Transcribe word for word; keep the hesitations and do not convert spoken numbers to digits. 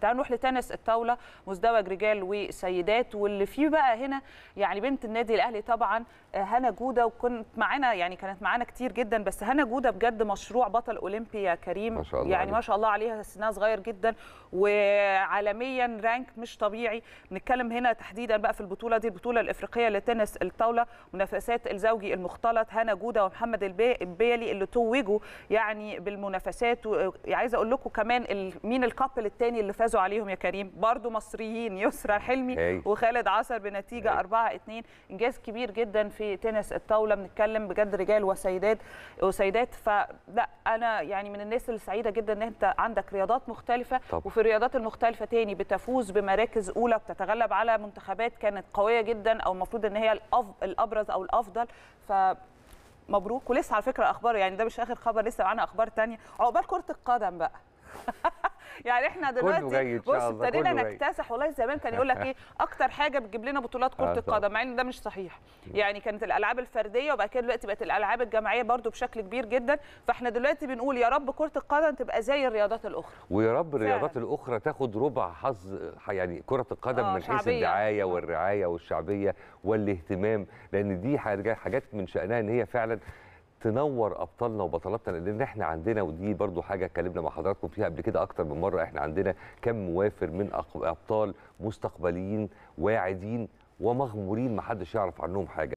تعالوا نروح لتنس الطاوله مزدوج رجال وسيدات، واللي فيه بقى هنا يعني بنت النادي الاهلي طبعا هانا جودة، وكنت معانا يعني كانت معانا كتير جدا، بس هانا جودة بجد مشروع بطل اولمبي يا كريم، ما شاء الله يعني عليك. ما شاء الله عليها، سنها صغير جدا وعالميا رانك مش طبيعي. بنتكلم هنا تحديدا بقى في البطوله دي، البطوله الافريقيه لتنس الطاوله منافسات الزوجي المختلط، هانا جودة ومحمد البيلي اللي توجوا يعني بالمنافسات. وعايزه اقول لكم كمان مين الكابل الثاني اللي فازوا عليهم يا كريم، برضو مصريين، يسرا حلمي هي. وخالد عصر بنتيجه أربعة اتنين، انجاز كبير جدا في تنس الطاوله. بنتكلم بجد رجال وسيدات وسيدات، فلا انا يعني من الناس السعيده جدا ان انت عندك رياضات مختلفه طب. وفي الرياضات المختلفه تاني بتفوز بمراكز اولى، بتتغلب على منتخبات كانت قويه جدا او المفروض ان هي الابرز او الافضل، ف مبروك. ولسه على فكره اخبار يعني ده مش اخر خبر، لسه معانا اخبار ثانيه عقبال كره القدم بقى. يعني احنا دلوقتي بص ابتدينا نكتسح، والله زمان كان يقول لك ايه اكتر حاجه بتجيب لنا بطولات كره القدم، مع ان ده مش صحيح. يعني كانت الالعاب الفرديه وبعد كده دلوقتي بقت الالعاب الجماعيه برده بشكل كبير جدا، فاحنا دلوقتي بنقول يا رب كره القدم تبقى زي الرياضات الاخرى، ويا رب الرياضات الاخرى تاخد ربع حظ يعني كره القدم آه من حيث الدعايه والرعايه والشعبيه والاهتمام، لان دي حاجات من شانها ان هي فعلا تنور ابطالنا وبطلاتنا، لان احنا عندنا ودي برضو حاجه اتكلمنا مع حضراتكم فيها قبل كده اكتر من مره، احنا عندنا كم موافر من ابطال مستقبليين واعدين ومغمورين محدش يعرف عنهم حاجه.